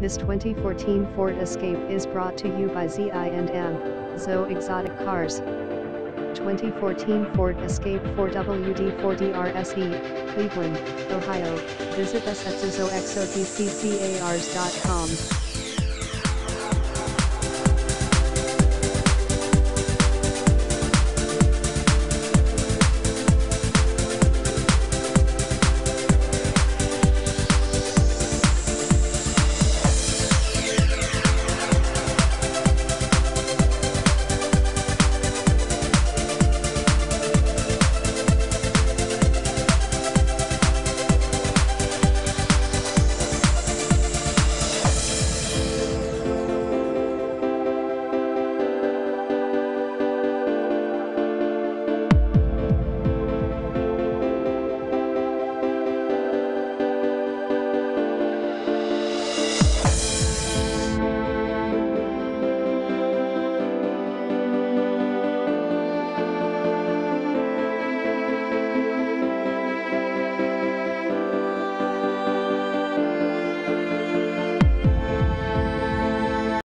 This 2014 Ford Escape is brought to you by Z&M, Zo Exotic Cars. 2014 Ford Escape 4WD4DRSE, Cleveland, Ohio. Visit us at zizoexoticcars.com.